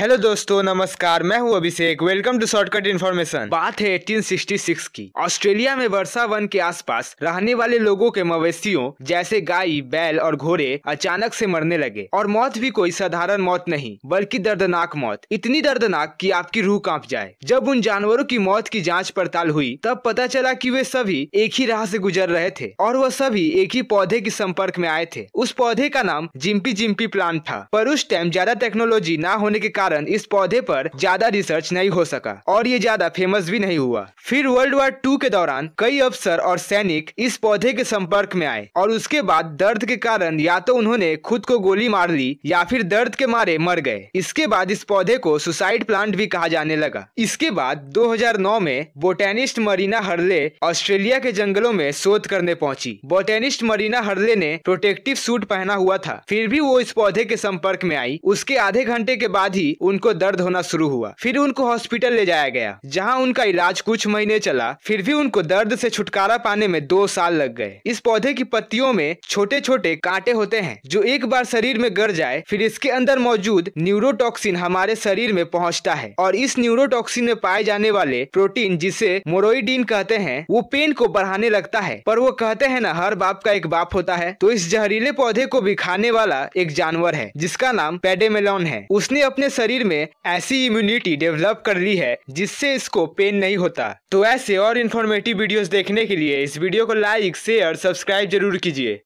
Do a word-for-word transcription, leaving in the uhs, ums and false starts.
Hello दोस्तों, नमस्कार। मैं हूं Abhishek. Welcome to shortcut information. बात है अठारह सौ छियासठ की। ऑस्ट्रेलिया में वर्षा वन के आसपास रहने वाले लोगों के मवेशियों जैसे गाय, बैल और घोड़े अचानक से मरने लगे। और मौत भी कोई साधारण मौत नहीं, बल्कि दर्दनाक मौत। इतनी दर्दनाक कि आपकी रूह कांप जाए। जब उन जानवरों की मौत की जाँच पड़ताल हुई तब पता चला कि वे सभी एक ही राह से गुजर रहे थे और वह सभी एक ही पौधे के संपर्क में आए थे। उस पौधे का नाम जिम्पी जिम्पी प्लांट था, पर उस टाइम ज्यादा टेक्नोलॉजी न होने के कारण इस पौधे पर ज्यादा रिसर्च नहीं हो सका और ये ज्यादा फेमस भी नहीं हुआ। फिर वर्ल्ड वार टू के दौरान कई अफसर और सैनिक इस पौधे के संपर्क में आए और उसके बाद दर्द के कारण या तो उन्होंने खुद को गोली मार ली या फिर दर्द के मारे मर गए। इसके बाद इस पौधे को सुसाइड प्लांट भी कहा जाने लगा। इसके बाद दो हज़ार नौ में बोटेनिस्ट मरीना हर्ले ऑस्ट्रेलिया के जंगलों में शोध करने पहुंची। बोटेनिस्ट मरीना हर्ले ने प्रोटेक्टिव सूट पहना हुआ था, फिर भी वो इस पौधे के संपर्क में आई। उसके आधे घंटे के बाद ही उनको दर्द होना शुरू हुआ। फिर उनको हॉस्पिटल ले जाया गया, जहां उनका इलाज कुछ महीने चला। फिर भी उनको दर्द से छुटकारा पाने में दो साल लग गए। इस पौधे की पत्तियों में छोटे छोटे कांटे होते हैं जो एक बार शरीर में गिर जाए फिर इसके अंदर मौजूद न्यूरोटॉक्सिन हमारे शरीर में पहुंचता है। और इस न्यूरोटॉक्सिन में पाए जाने वाले प्रोटीन, जिसे मोरोइडिन कहते हैं, वो पेन को बढ़ाने लगता है। पर वो कहते हैं ना, हर बाप का एक बाप होता है, तो इस जहरीले पौधे को भी खाने वाला एक जानवर है जिसका नाम पैडेमेलोन है। उसने अपने शरीर में ऐसी इम्यूनिटी डेवलप कर ली है जिससे इसको पेन नहीं होता। तो ऐसे और इन्फॉर्मेटिव वीडियोस देखने के लिए इस वीडियो को लाइक, शेयर, सब्सक्राइब जरूर कीजिए।